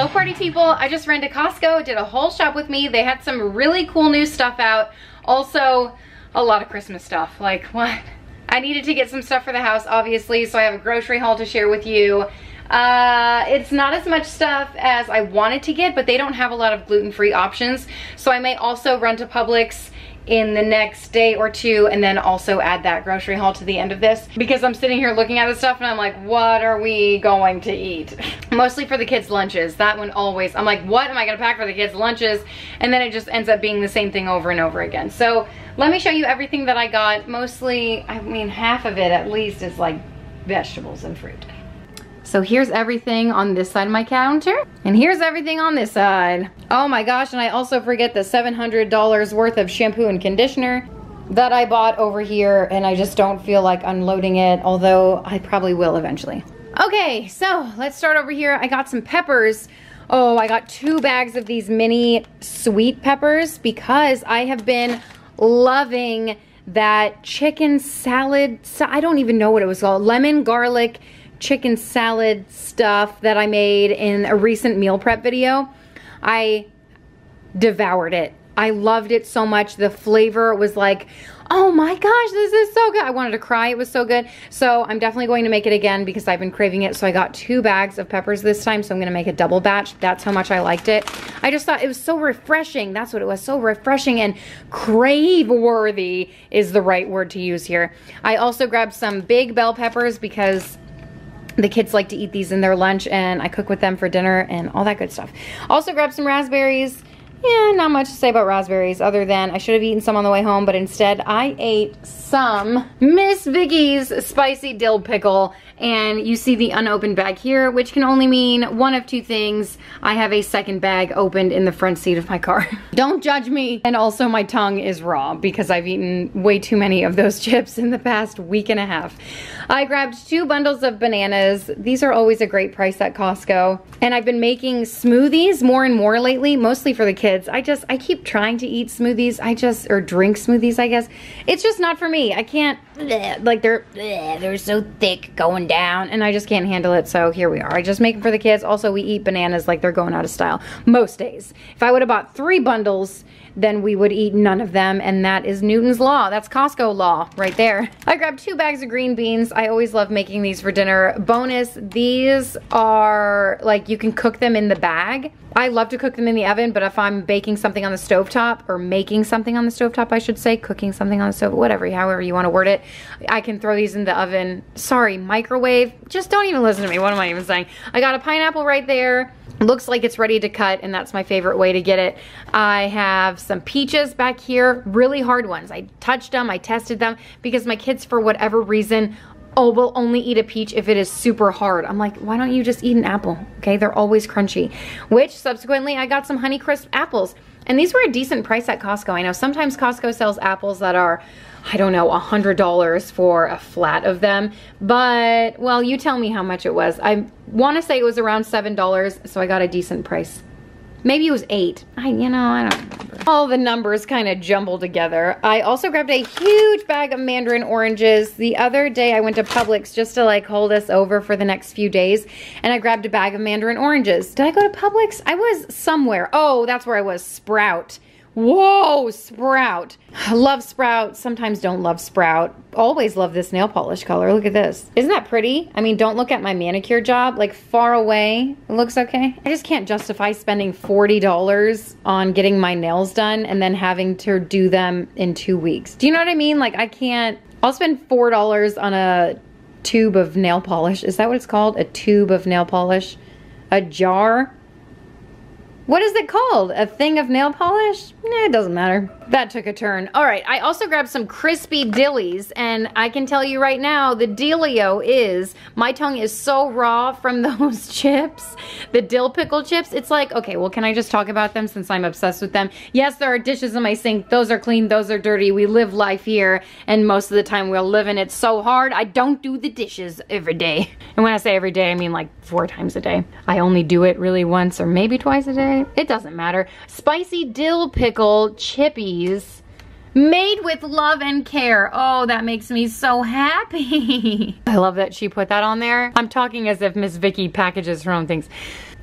Hello party people, I just ran to Costco, did a whole shop with me. They had some really cool new stuff out. Also, a lot of Christmas stuff, like what? I needed to get some stuff for the house, obviously, so I have a grocery haul to share with you. It's not as much stuff as I wanted to get, but they don't have a lot of gluten-free options. So I may also run to Publix in the next day or two and then also add that grocery haul to the end of this, because I'm sitting here looking at this stuff and I'm like, what are we going to eat? Mostly for the kids' lunches. That one always, I'm like, what am I gonna pack for the kids' lunches? And then it just ends up being the same thing over and over again. So let me show you everything that I got. Mostly, I mean, half of it at least is like vegetables and fruit. So here's everything on this side of my counter, and here's everything on this side. Oh my gosh, and I also forget the $700 worth of shampoo and conditioner that I bought over here, and I just don't feel like unloading it, although I probably will eventually. Okay, so let's start over here. I got some peppers. Oh, I got 2 bags of these mini sweet peppers because I have been loving that chicken salad. I don't even know what it was called. Lemon garlic chicken salad stuff that I made in a recent meal prep video. I devoured it. I loved it so much. The flavor was like, oh my gosh, this is so good. I wanted to cry, it was so good. So I'm definitely going to make it again because I've been craving it. So I got 2 bags of peppers this time, so I'm gonna make a double batch. That's how much I liked it. I just thought it was so refreshing. That's what it was, so refreshing, and crave-worthy is the right word to use here. I also grabbed some big bell peppers because the kids like to eat these in their lunch, and I cook with them for dinner and all that good stuff. Also grabbed some raspberries. Yeah, not much to say about raspberries other than I should have eaten some on the way home, but instead I ate some Miss Vicky's spicy dill pickle, and you see the unopened bag here, which can only mean one of two things. I have a second bag opened in the front seat of my car. Don't judge me. And also my tongue is raw because I've eaten way too many of those chips in the past week and a half. I grabbed 2 bundles of bananas. These are always a great price at Costco. And I've been making smoothies more and more lately, mostly for the kids. I keep trying to eat smoothies, or drink smoothies, I guess. It's just not for me. I can't, like they're so thick going down, and I just can't handle it, so here we are. I just make them for the kids. Also, we eat bananas like they're going out of style most days. If I would have bought 3 bundles, then we would eat none of them, and that is Newton's law. That's Costco law right there. I grabbed 2 bags of green beans. I always love making these for dinner. Bonus, these are, like, you can cook them in the bag. I love to cook them in the oven, but if I'm baking something on the stovetop, or making something on the stovetop, I should say, cooking something on the stove, whatever, however you want to word it, I can throw these in the oven. Sorry, microwave. Just don't even listen to me. What am I even saying? I got a pineapple right there. Looks like it's ready to cut, and that's my favorite way to get it. I have some peaches back here, really hard ones. I touched them, I tested them, because my kids, for whatever reason, will only eat a peach if it is super hard. I'm like, why don't you just eat an apple? Okay, they're always crunchy. Which, subsequently, I got some Honeycrisp apples. And these were a decent price at Costco. I know sometimes Costco sells apples that are, I don't know, $100 for a flat of them. But, well, you tell me how much it was. I want to say it was around $7, so I got a decent price. Maybe it was $8. I don't remember. All the numbers kind of jumbled together. I also grabbed a huge bag of mandarin oranges. The other day I went to Publix just to like hold us over for the next few days, and I grabbed a bag of mandarin oranges. Did I go to Publix? I was somewhere. Oh, that's where I was. Sprout. Whoa, Sprout. I love Sprout. Sometimes don't love Sprout. Always love this nail polish color. Look at this. Isn't that pretty? I mean, don't look at my manicure job. Like, far away, it looks okay. I just can't justify spending $40 on getting my nails done and then having to do them in 2 weeks. Do you know what I mean? Like, I can't. I'll spend $4 on a tube of nail polish. Is that what it's called? A tube of nail polish? A jar? What is it called? A thing of nail polish? Nah, it doesn't matter. That took a turn. All right, I also grabbed some crispy dillies, and I can tell you right now, the dealio is, my tongue is so raw from those chips, the dill pickle chips. It's like, okay, well, can I just talk about them since I'm obsessed with them? Yes, there are dishes in my sink. Those are clean, those are dirty. We live life here, and most of the time we're living it so hard. I don't do the dishes every day. And when I say every day, I mean like 4 times a day. I only do it really once or maybe twice a day. It doesn't matter. Spicy dill pickle chippies made with love and care. Oh, that makes me so happy. I love that she put that on there. I'm talking as if Miss Vicky packages her own things.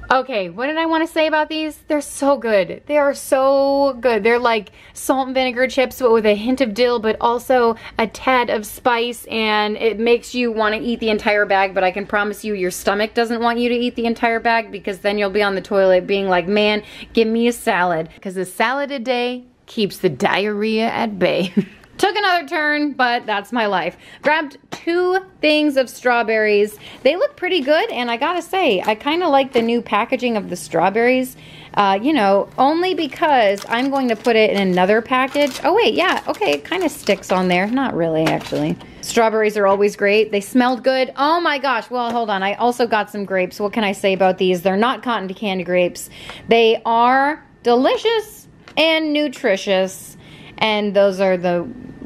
Okay, what did I want to say about these? They're so good. They are so good. They're like salt and vinegar chips, but with a hint of dill, but also a tad of spice, and it makes you want to eat the entire bag, but I can promise you your stomach doesn't want you to eat the entire bag, because then you'll be on the toilet being like, man, give me a salad, because a salad a day keeps the diarrhea at bay. Took another turn, but that's my life. Grabbed 2 things of strawberries. They look pretty good, and I gotta say, I kinda like the new packaging of the strawberries. You know, only because I'm going to put it in another package. Oh wait, yeah, okay, it kinda sticks on there. Not really, actually. Strawberries are always great. They smelled good. Oh my gosh, well, hold on. I also got some grapes. What can I say about these? They're not cotton candy grapes. They are delicious and nutritious. And those are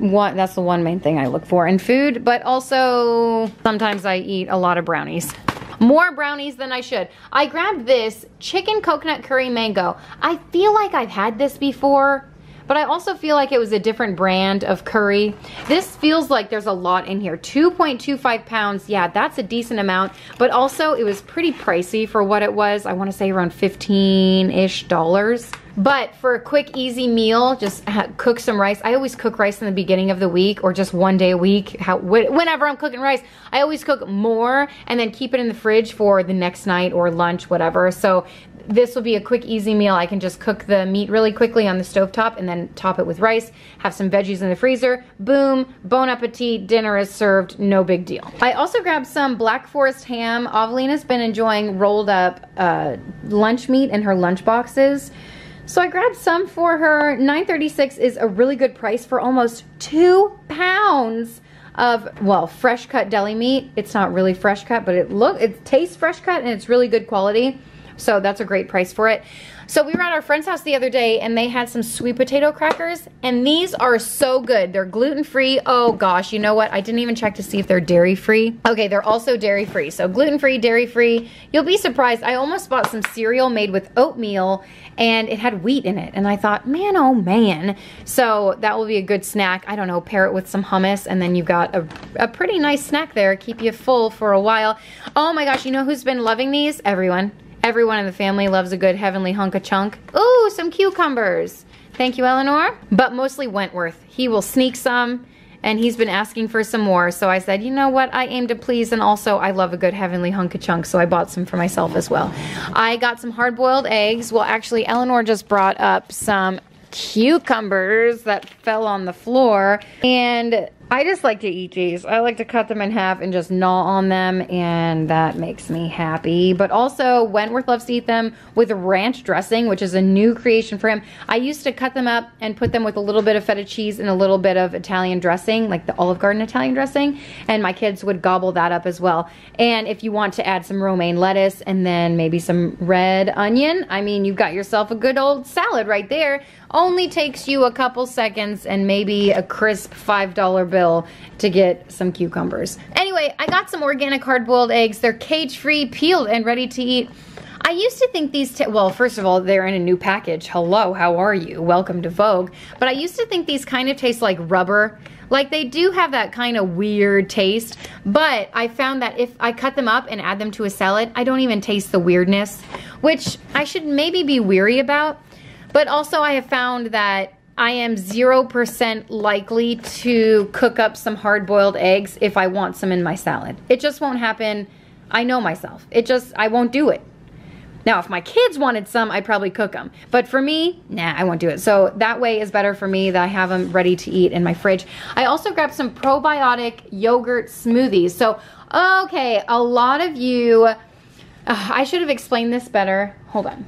that's the one main thing I look for in food, but also sometimes I eat a lot of brownies. More brownies than I should. I grabbed this chicken coconut curry mango. I feel like I've had this before, but I also feel like it was a different brand of curry. This feels like there's a lot in here. 2.25 pounds, yeah, that's a decent amount, but also it was pretty pricey for what it was. I wanna say around $15-ish. But for a quick, easy meal, just cook some rice. I always cook rice in the beginning of the week or just one day a week. Whenever I'm cooking rice, I always cook more and then keep it in the fridge for the next night or lunch, whatever. So this will be a quick, easy meal. I can just cook the meat really quickly on the stovetop and then top it with rice, have some veggies in the freezer, boom, bon appetit, dinner is served, no big deal. I also grabbed some Black Forest ham. Avelina's been enjoying rolled up lunch meat in her lunch boxes. So I grabbed some for her. $9.36 is a really good price for almost 2 pounds of, well, fresh cut deli meat. It's not really fresh cut, but it tastes fresh cut and it's really good quality. So that's a great price for it. So we were at our friend's house the other day and they had some sweet potato crackers, and these are so good. They're gluten-free. Oh gosh, you know what? I didn't even check to see if they're dairy-free. Okay, they're also dairy-free. So gluten-free, dairy-free. You'll be surprised. I almost bought some cereal made with oatmeal and it had wheat in it. And I thought, man, oh man. So that will be a good snack. I don't know, pair it with some hummus and then you've got a pretty nice snack there. Keep you full for a while. Oh my gosh, you know who's been loving these? Everyone. Everyone in the family loves a good heavenly hunk of chunk. Ooh, some cucumbers. Thank you, Eleanor. But mostly Wentworth. He will sneak some, and he's been asking for some more. So I said, you know what? I aim to please, and also I love a good heavenly hunk of chunk, so I bought some for myself as well. I got some hard-boiled eggs. Well, actually, Eleanor just brought up some cucumbers that fell on the floor, and I just like to eat these. I like to cut them in half and just gnaw on them, and that makes me happy. But also, Wentworth loves to eat them with ranch dressing, which is a new creation for him. I used to cut them up and put them with a little bit of feta cheese and a little bit of Italian dressing, like the Olive Garden Italian dressing, and my kids would gobble that up as well. And if you want to add some romaine lettuce and then maybe some red onion, I mean, you've got yourself a good old salad right there. Only takes you a couple seconds and maybe a crisp $5 bill to get some cucumbers. Anyway, I got some organic hard-boiled eggs. They're cage-free, peeled, and ready to eat. I used to think these, well, first of all, they're in a new package. Hello, how are you? Welcome to Vogue. But I used to think these kind of taste like rubber. Like, they do have that kind of weird taste, but I found that if I cut them up and add them to a salad, I don't even taste the weirdness, which I should maybe be weary about. But also, I have found that I am 0% likely to cook up some hard-boiled eggs if I want some in my salad. It just won't happen. I know myself. I won't do it. Now, if my kids wanted some, I'd probably cook them. But for me, nah, I won't do it. So that way is better for me that I have them ready to eat in my fridge. I also grabbed some probiotic yogurt smoothies. So, okay, a lot of you, I should have explained this better. Hold on.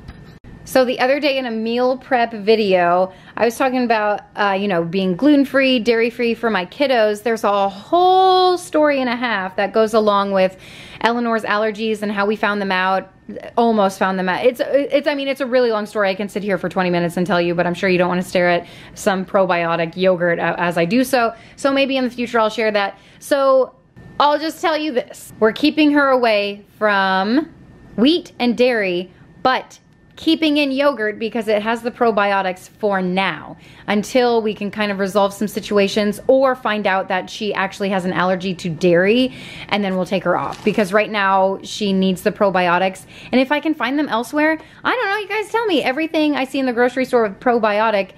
So the other day in a meal prep video, I was talking about, you know, being gluten-free, dairy-free for my kiddos. There's a whole story and a half that goes along with Eleanor's allergies and how we found them out, almost found them out. I mean, it's a really long story. I can sit here for 20 minutes and tell you, but I'm sure you don't want to stare at some probiotic yogurt as I do so. So maybe in the future I'll share that. So I'll just tell you this. We're keeping her away from wheat and dairy, but keeping in yogurt because it has the probiotics for now until we can kind of resolve some situations or find out that she actually has an allergy to dairy, and then we'll take her off, because right now she needs the probiotics. And if I can find them elsewhere, I don't know, you guys tell me. Everything I see in the grocery store with probiotic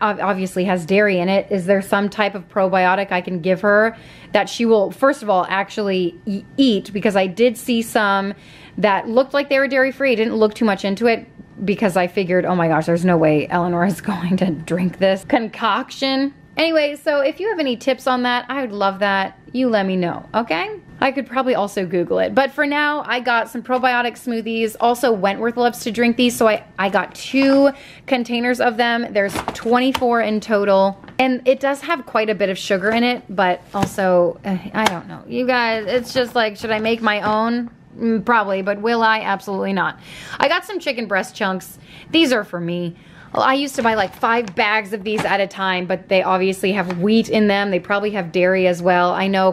obviously has dairy in it. Is there some type of probiotic I can give her that she will, first of all, actually eat? Because I did see some that looked like they were dairy free. I didn't look too much into it because I figured, oh my gosh, there's no way Eleanor is going to drink this concoction. Anyway, so if you have any tips on that, I would love that. You let me know, okay? I could probably also Google it. But for now, I got some probiotic smoothies. Also, Wentworth loves to drink these, so I got 2 containers of them. There's 24 in total. And it does have quite a bit of sugar in it, but also, I don't know. You guys, it's just like, should I make my own? Probably, but will I? Absolutely not. I got some chicken breast chunks. These are for me. Well, I used to buy like 5 bags of these at a time, but they obviously have wheat in them. They probably have dairy as well. I know,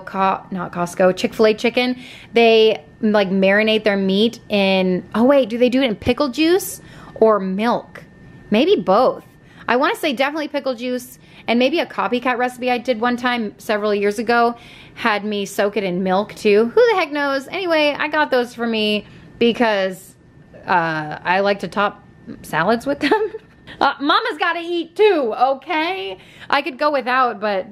not Costco, Chick-fil-A chicken, they like marinate their meat in, oh wait, do they do it in pickle juice or milk? Maybe both. I want to say definitely pickle juice, and maybe a copycat recipe I did one time several years ago had me soak it in milk too. Who the heck knows? Anyway, I got those for me because I like to top salads with them. Mama's gotta eat too, okay? I could go without, but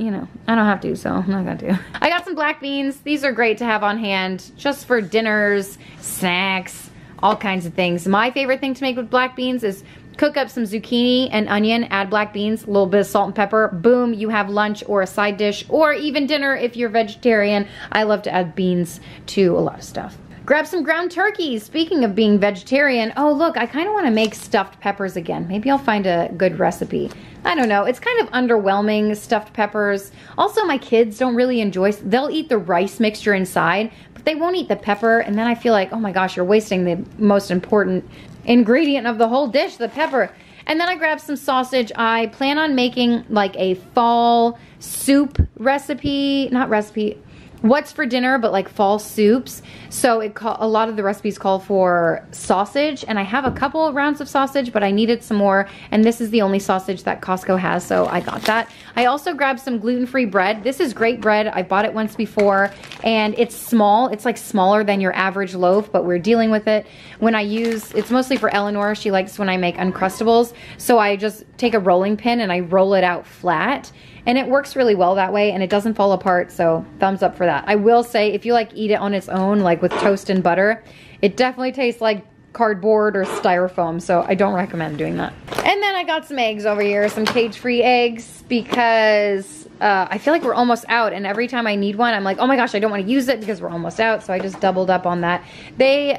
you know, I don't have to, so I'm not gonna do. I got some black beans. These are great to have on hand just for dinners, snacks, all kinds of things. My favorite thing to make with black beans is cook up some zucchini and onion, add black beans, a little bit of salt and pepper. Boom, you have lunch or a side dish or even dinner if you're vegetarian. I love to add beans to a lot of stuff. Grab some ground turkey. Speaking of being vegetarian, oh look, I kind of want to make stuffed peppers again. Maybe I'll find a good recipe. I don't know. It's kind of underwhelming, stuffed peppers. Also, my kids don't really enjoy, they'll eat the rice mixture inside, but they won't eat the pepper. And then I feel like, oh my gosh, you're wasting the most important ingredient of the whole dish, the pepper. And then I grabbed some sausage. I plan on making like a fall soup recipe, not recipe, what's for dinner, but like fall soups. So a lot of the recipes call for sausage, and I have a couple of rounds of sausage, but I needed some more, and this is the only sausage that Costco has, so I got that. I also grabbed some gluten-free bread. This is great bread. I bought it once before, and it's small. It's like smaller than your average loaf, but we're dealing with it. When I use, it's mostly for Eleanor. She likes when I make Uncrustables, so I just take a rolling pin and I roll it out flat. And it works really well that way, and it doesn't fall apart, so thumbs up for that. I will say, if you like eat it on its own, like with toast and butter, it definitely tastes like cardboard or styrofoam, so I don't recommend doing that. And then I got some eggs over here, some cage-free eggs, because I feel like we're almost out, and every time I need one, I'm like, oh my gosh, I don't want to use it because we're almost out, so I just doubled up on that. They,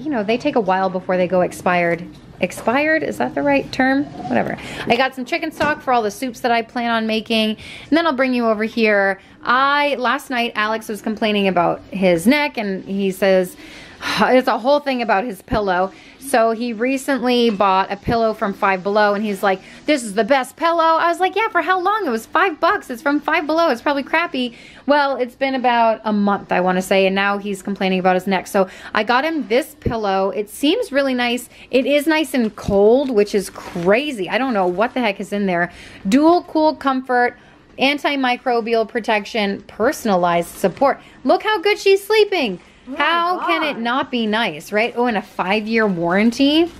you know, they take a while before they go expired. Expired, is that the right term? Whatever. I got some chicken stock for all the soups that I plan on making, and then I'll bring you over here. Last night, Alex was complaining about his neck, and he says, it's a whole thing about his pillow. So he recently bought a pillow from Five Below, and he's like, this is the best pillow. I was like, yeah, for how long? It was $5. It's from Five Below. It's probably crappy. Well, it's been about a month, I want to say, and now he's complaining about his neck. So I got him this pillow. It seems really nice. It is nice and cold, which is crazy. I don't know what the heck is in there. Dual cool comfort, antimicrobial protection, personalized support. Look how good she's sleeping. Oh, how can it not be nice, right? Oh, and a 5-year warranty.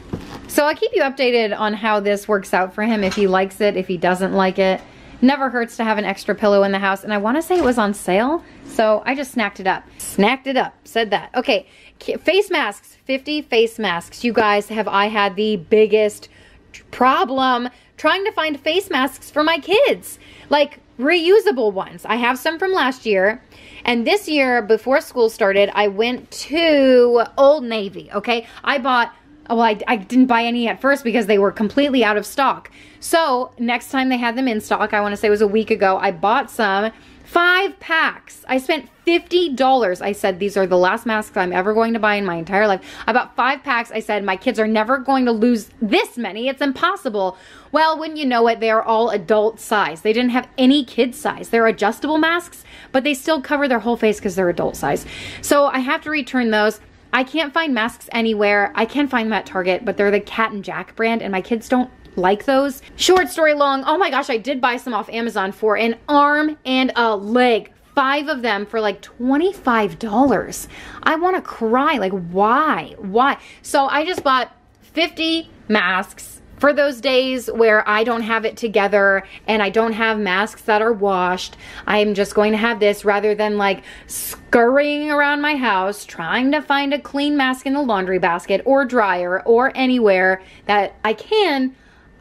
So I'll keep you updated on how this works out for him, if he likes it, if he doesn't like it. Never hurts to have an extra pillow in the house. And I want to say it was on sale, so I just snacked it up. Snacked it up, said that. Okay, face masks, 50 face masks. You guys, have I had the biggest problem trying to find face masks for my kids. Like, reusable ones. I have some from last year, and this year before school started, I went to Old Navy, okay? I bought, well, I didn't buy any at first because they were completely out of stock. So next time they had them in stock, I want to say it was a week ago, I bought some, 5 packs. I spent $50. I said, these are the last masks I'm ever going to buy in my entire life. I bought 5 packs. I said, my kids are never going to lose this many. It's impossible. Well, wouldn't you know it, they are all adult size. They didn't have any kid size. They're adjustable masks, but they still cover their whole face because they're adult size. So I have to return those. I can't find masks anywhere. I can find them at Target, but they're the Cat and Jack brand and my kids don't like those. Short story long, oh my gosh, I did buy some off Amazon for an arm and a leg. 5 of them for like $25. I wanna cry, like why? So I just bought 50 masks for those days where I don't have it together and I don't have masks that are washed. I'm just going to have this rather than like scurrying around my house trying to find a clean mask in the laundry basket or dryer or anywhere that I can.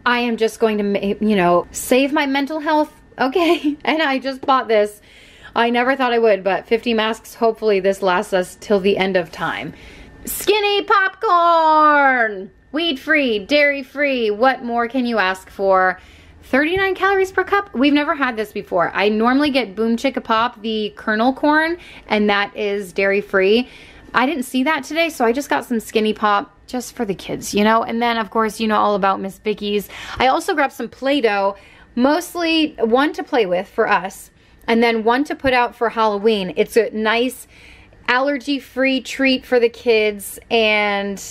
I am just going to, you know, save my mental health, okay? And I just bought this. I never thought I would, but 50 masks, hopefully this lasts us till the end of time. Skinny popcorn! Weed-free, dairy-free, what more can you ask for? 39 calories per cup? We've never had this before. I normally get Boom Chicka Pop, the kernel corn, and that is dairy-free. I didn't see that today, so I just got some Skinny Pop just for the kids, you know? And then, of course, you know all about Miss Bickey's. I also grabbed some Play-Doh, mostly one to play with for us, and then one to put out for Halloween. It's a nice allergy-free treat for the kids, and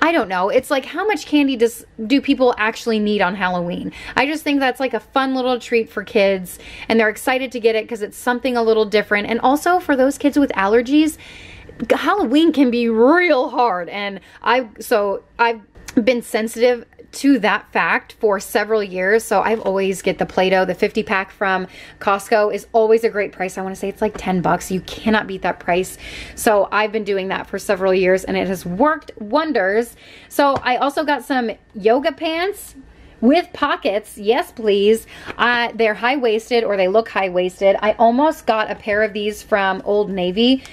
I don't know. It's like, how much candy do people actually need on Halloween? I just think that's like a fun little treat for kids, and they're excited to get it because it's something a little different. And also for those kids with allergies, Halloween can be real hard. And I've been sensitive to that fact for several years, so I've always get the Play-Doh. The 50 pack from Costco is always a great price. I want to say it's like $10. You cannot beat that price. So I've been doing that for several years and it has worked wonders. So I also got some yoga pants with pockets, yes please. They're high-waisted, or they look high-waisted. I almost got a pair of these from Old Navy.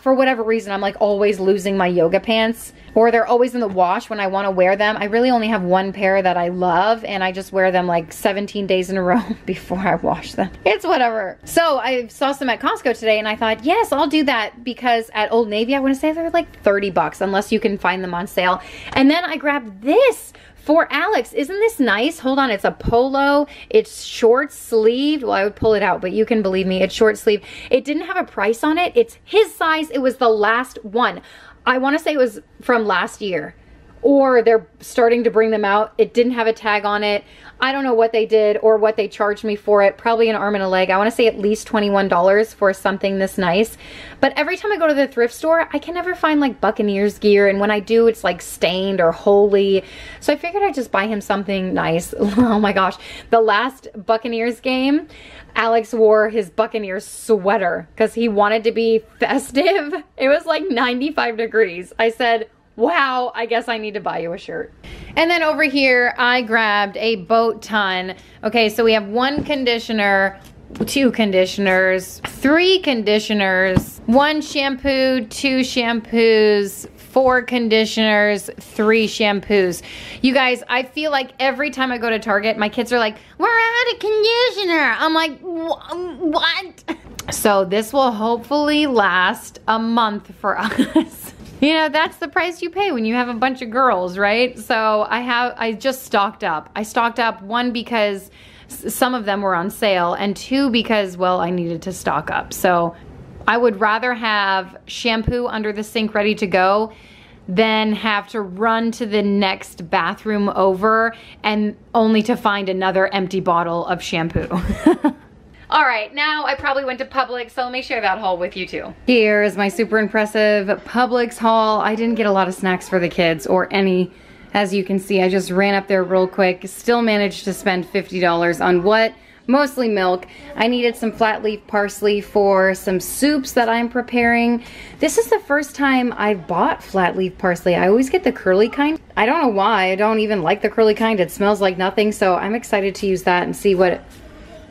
For whatever reason, I'm like always losing my yoga pants, or they're always in the wash when I wanna wear them. I really only have one pair that I love, and I just wear them like 17 days in a row before I wash them. It's whatever. So I saw some at Costco today and I thought, yes, I'll do that, because at Old Navy, I wanna say they're like $30, unless you can find them on sale. And then I grabbed this for Alex. Isn't this nice? Hold on, it's a polo. It's short sleeved. Well, I would pull it out, but you can believe me, it's short sleeved. It didn't have a price on it. It's his size. It was the last one. I want to say it was from last year, or they're starting to bring them out. It didn't have a tag on it. I don't know what they did or what they charged me for it. Probably an arm and a leg. I want to say at least $21 for something this nice. But every time I go to the thrift store, I can never find like Buccaneers gear. And when I do, it's like stained or holy. So I figured I'd just buy him something nice. Oh my gosh. The last Buccaneers game, Alex wore his Buccaneers sweater because he wanted to be festive. It was like 95 degrees. I said, wow, I guess I need to buy you a shirt. And then over here, I grabbed a boat ton. Okay, so we have 1 conditioner, 2 conditioners, 3 conditioners, 1 shampoo, 2 shampoos, 4 conditioners, 3 shampoos. You guys, I feel like every time I go to Target, my kids are like, we're out of conditioner. I'm like, what? So this will hopefully last a month for us. You know, that's the price you pay when you have a bunch of girls, right? So I just stocked up. I stocked up, 1, because some of them were on sale, and 2, because, well, I needed to stock up. So I would rather have shampoo under the sink ready to go than have to run to the next bathroom over and only to find another empty bottle of shampoo. All right, now I probably went to Publix, so let me share that haul with you too. Here is my super impressive Publix haul. I didn't get a lot of snacks for the kids, or any, as you can see. I just ran up there real quick, still managed to spend $50 on what? Mostly milk. I needed some flat leaf parsley for some soups that I'm preparing. This is the first time I've bought flat leaf parsley. I always get the curly kind. I don't know why, I don't even like the curly kind. It smells like nothing, so I'm excited to use that and see what it...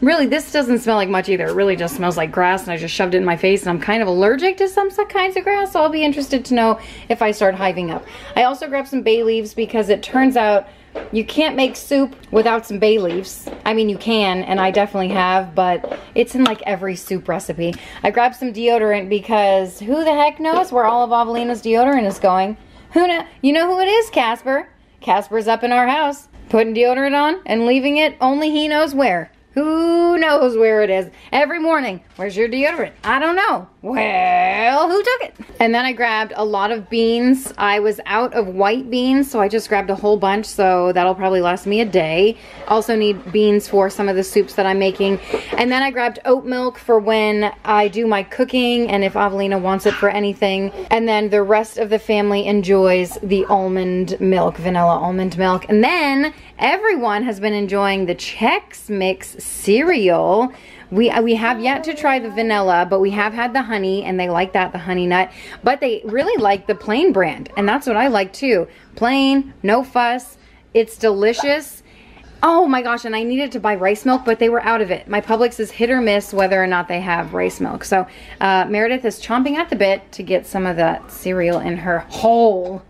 Really, this doesn't smell like much either. It really just smells like grass, and I just shoved it in my face, and I'm kind of allergic to some kinds of grass, so I'll be interested to know if I start hiving up. I also grabbed some bay leaves because it turns out you can't make soup without some bay leaves. I mean, you can, and I definitely have, but it's in like every soup recipe. I grabbed some deodorant because who the heck knows where all of Avelina's deodorant is going? You know who it is, Casper. Casper's up in our house, putting deodorant on and leaving it, only he knows where. Who knows where it is? Every morning, where's your deodorant? I don't know. Well, who took it? And then I grabbed a lot of beans. I was out of white beans, so I just grabbed a whole bunch, so that'll probably last me a day. Also need beans for some of the soups that I'm making. And then I grabbed oat milk for when I do my cooking and if Avelina wants it for anything. And then the rest of the family enjoys the almond milk, vanilla almond milk. And then everyone has been enjoying the Chex Mix cereal. We have yet to try the vanilla, but we have had the honey, and they like that, the honey nut. But they really like the plain brand, and that's what I like too. Plain, no fuss, it's delicious. Oh my gosh, and I needed to buy rice milk, but they were out of it. My Publix is hit or miss whether or not they have rice milk. So Meredith is chomping at the bit to get some of that cereal in her hole.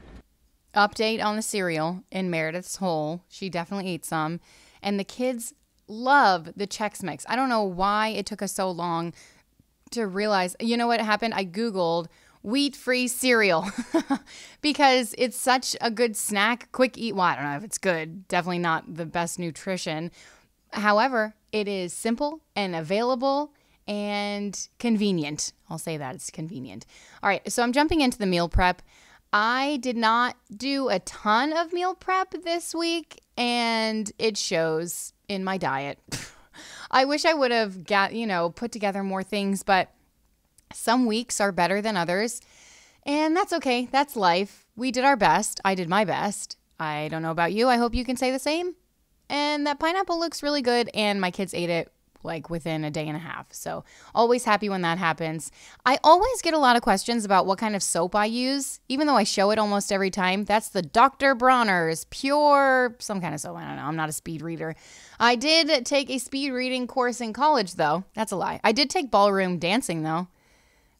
Update on the cereal in Meredith's hole. She definitely ate some. And the kids love the Chex Mix. I don't know why it took us so long to realize. You know what happened? I Googled wheat-free cereal because it's such a good snack, quick eat. Well, I don't know if it's good, definitely not the best nutrition. However, it is simple and available and convenient. I'll say that, it's convenient. All right, so I'm jumping into the meal prep. I did not do a ton of meal prep this week, and it shows in my diet. I wish I would have put together more things, but some weeks are better than others, and that's okay. That's life. We did our best. I did my best. I don't know about you. I hope you can say the same. And that pineapple looks really good, and my kids ate it like within a day and a half. So always happy when that happens. I always get a lot of questions about what kind of soap I use, even though I show it almost every time. That's the Dr. Bronner's Pure, some kind of soap. I don't know. I'm not a speed reader. I did take a speed reading course in college though. That's a lie. I did take ballroom dancing though.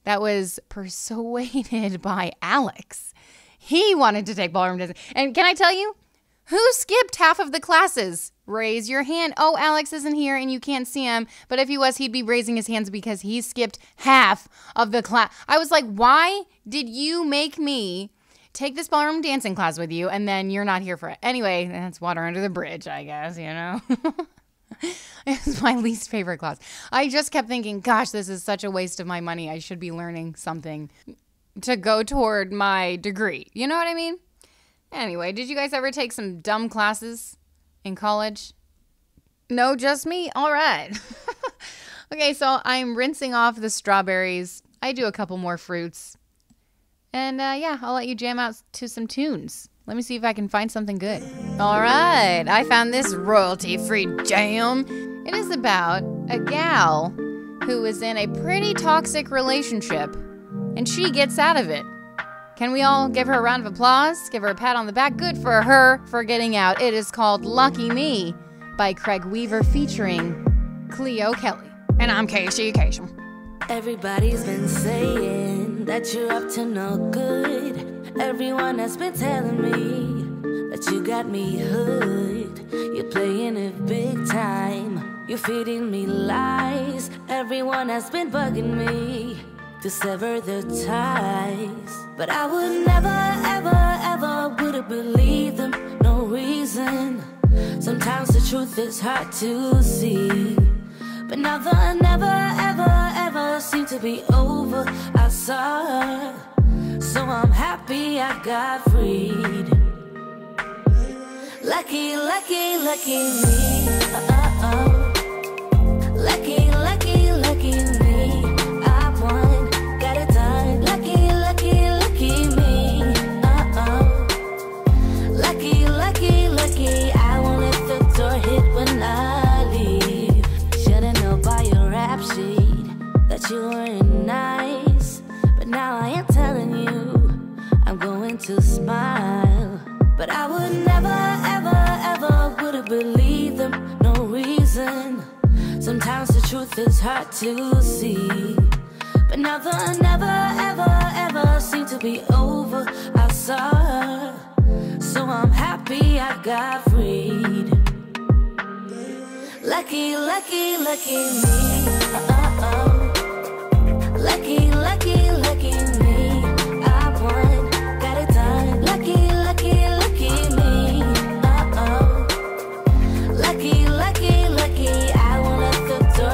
That was persuaded by Alex. He wanted to take ballroom dancing. And can I tell you, who skipped half of the classes? Raise your hand. Oh, Alex isn't here and you can't see him. But if he was, he'd be raising his hands because he skipped half of the class. I was like, why did you make me take this ballroom dancing class with you and then you're not here for it? Anyway, that's water under the bridge, I guess, It was my least favorite class. I just kept thinking, gosh, this is such a waste of my money. I should be learning something to go toward my degree. You know what I mean? Anyway, did you guys ever take some dumb classes in college? No, just me? All right. Okay, so I'm rinsing off the strawberries. I do a couple more fruits. And I'll let you jam out to some tunes. Let me see if I can find something good. All right, I found this royalty-free jam. It is about a gal who is in a pretty toxic relationship, and she gets out of it. Can we all give her a round of applause? Give her a pat on the back. Good for her for getting out. It is called Lucky Me by Craig Weaver featuring Cleo Kelly. And I'm Casey Kasem. Everybody's been saying that you're up to no good. Everyone has been telling me that you got me hooked. You're playing it big time. You're feeding me lies. Everyone has been bugging me to sever the ties, but I would never, ever, ever would have believed them, no reason. Sometimes the truth is hard to see, but now the never, ever, ever seemed to be over. I saw her, so I'm happy I got freed. Lucky, lucky, lucky me, uh-oh. Lucky, lucky, lucky me. You weren't nice, but now I am telling you I'm going to smile. But I would never, ever, ever would have believed them, no reason. Sometimes the truth is hard to see, but now the never, ever, ever seemed to be over. I saw her, so I'm happy I got freed. Lucky, lucky, lucky me. Uh-oh. Lucky, lucky, lucky me, I won, got it done. Lucky, lucky, lucky me, uh-oh. Lucky, lucky, lucky, I won't let the door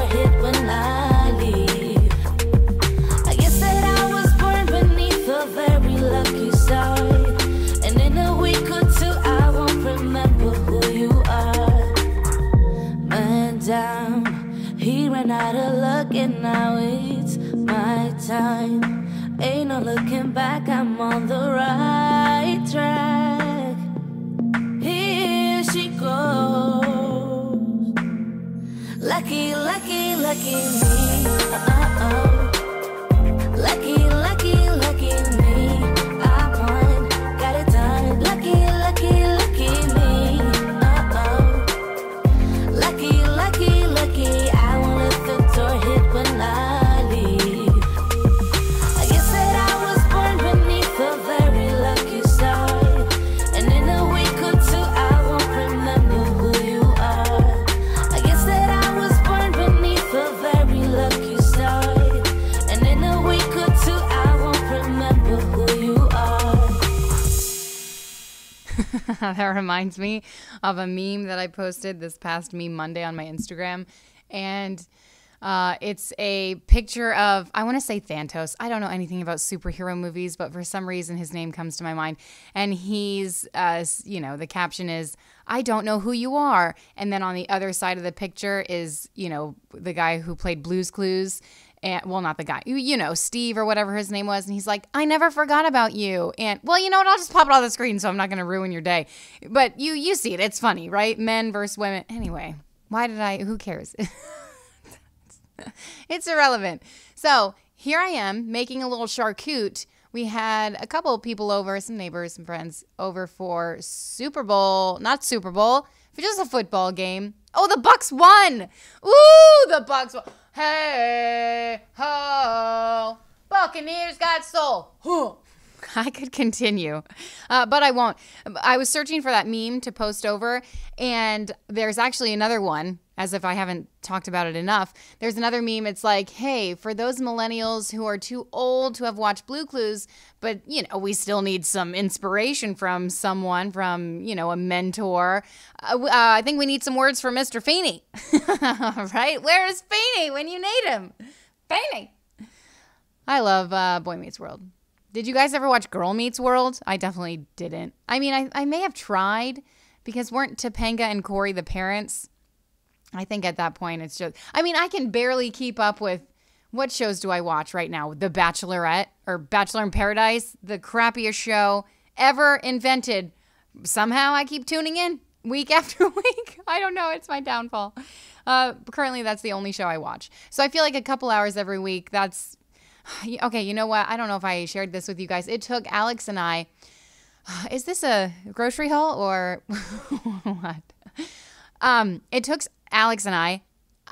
Ain't no looking back, I'm on the right track. Here she goes. Lucky, lucky, lucky me. Uh-oh. Lucky, lucky, lucky me. That reminds me of a meme that I posted this past Meme Monday on my Instagram. And it's a picture of, I want to say Thanos. I don't know anything about superhero movies, but for some reason his name comes to my mind. And he's, you know, the caption is, I don't know who you are. And then on the other side of the picture is, you know, the guy who played Blue's Clues. And, well, not the guy, you know, Steve or whatever his name was. And he's like, I never forgot about you. And, well, you know what? I'll just pop it on the screen so I'm not going to ruin your day. But you see it. It's funny, right? Men versus women. Anyway, why did I? Who cares? It's irrelevant. So here I am making a little charcuterie. We had a couple of people over, some neighbors, some friends over for not Super Bowl, for just a football game. Oh, the Bucks won. Ooh, the Bucks won. Hey, ho, Buccaneers got sold. Huh. I could continue, but I won't. I was searching for that meme to post over, and there's actually another one, as if I haven't talked about it enough. There's another meme. It's like, hey, for those millennials who are too old to have watched Blue's Clues, but, you know, we still need some inspiration from someone, from, you know, a mentor. I think we need some words from Mr. Feeney, right? Where is Feeney when you need him? Feeney. I love Boy Meets World. Did you guys ever watch Girl Meets World? I definitely didn't. I mean, I may have tried, because weren't Topanga and Corey the parents? I think at that point it's just, I mean, I can barely keep up with, what shows do I watch right now? The Bachelorette or Bachelor in Paradise, the crappiest show ever invented. Somehow I keep tuning in week after week. I don't know. It's my downfall. Currently, that's the only show I watch. So I feel like a couple hours every week. That's, okay, you know what? I don't know if I shared this with you guys. It took Alex and I, is this a grocery haul or what? It took Alex and I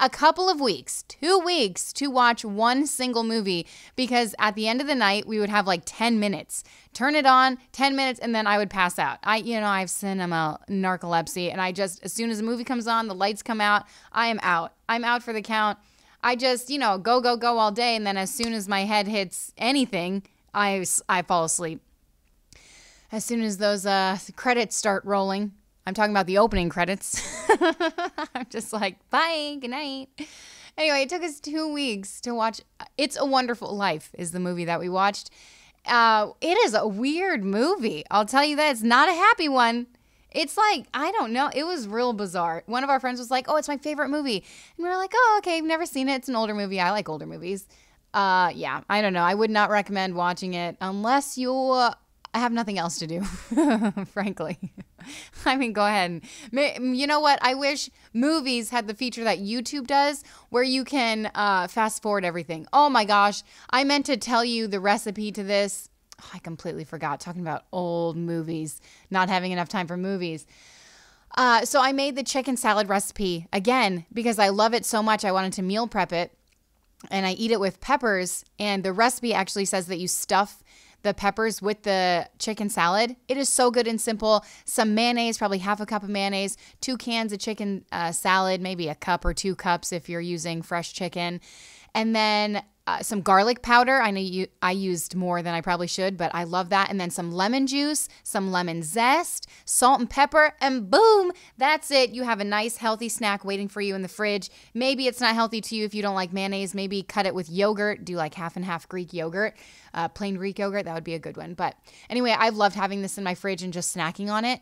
a couple of weeks, 2 weeks, to watch one single movie, because at the end of the night we would have like 10 minutes. Turn it on, 10 minutes, and then I would pass out. I have cinema narcolepsy, and I just, as soon as the movie comes on, the lights come out, I am out. I'm out for the count. I just, you know, go, go, go all day, and then as soon as my head hits anything, I fall asleep. As soon as those credits start rolling, I'm talking about the opening credits. I'm just like, bye, good night. Anyway, it took us 2 weeks to watch It's a Wonderful Life is the movie that we watched. It is a weird movie. I'll tell you that. It's not a happy one. It's like, I don't know. It was real bizarre. One of our friends was like, oh, it's my favorite movie. And we were like, oh, okay, I've never seen it. It's an older movie. I like older movies. Yeah, I don't know. I would not recommend watching it unless you have nothing else to do, frankly. I mean, go ahead. And, you know what? I wish movies had the feature that YouTube does where you can fast forward everything. Oh my gosh. I meant to tell you the recipe to this. Oh, I completely forgot. Talking about old movies, not having enough time for movies. So I made the chicken salad recipe again because I love it so much. I wanted to meal prep it, and I eat it with peppers. And the recipe actually says that you stuff the peppers with the chicken salad. It is so good and simple. Some mayonnaise, probably half a cup of mayonnaise, 2 cans of chicken salad, maybe a cup or 2 cups if you're using fresh chicken. And then some garlic powder. I know I used more than I probably should, but I love that. And then some lemon juice, some lemon zest, salt and pepper, and boom, that's it. You have a nice healthy snack waiting for you in the fridge. Maybe it's not healthy to you if you don't like mayonnaise. Maybe cut it with yogurt. Do like half and half Greek yogurt, plain Greek yogurt. That would be a good one. But anyway, I've loved having this in my fridge and just snacking on it.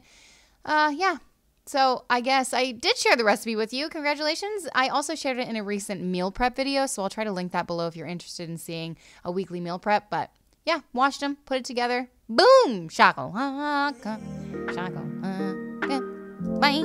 Yeah. So I guess I did share the recipe with you. Congratulations. I also shared it in a recent meal prep video, so I'll try to link that below if you're interested in seeing a weekly meal prep. But Yeah, washed them, put it together. Boom! Shakalaka, shakalaka. Bye.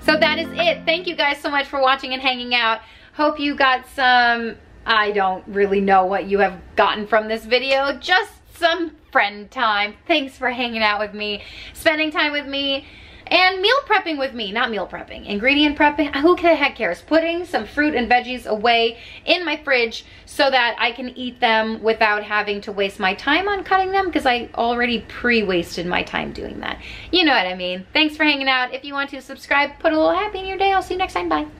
So that is it. Thank you guys so much for watching and hanging out. Hope you got some, I don't really know what you have gotten from this video, just some friend time. Thanks for hanging out with me, spending time with me, and meal prepping with me. Not meal prepping, ingredient prepping. Who the heck cares? Putting some fruit and veggies away in my fridge so that I can eat them without having to waste my time on cutting them, because I already pre-wasted my time doing that. You know what I mean. Thanks for hanging out. If you want to subscribe, put a little happy in your day. I'll see you next time. Bye.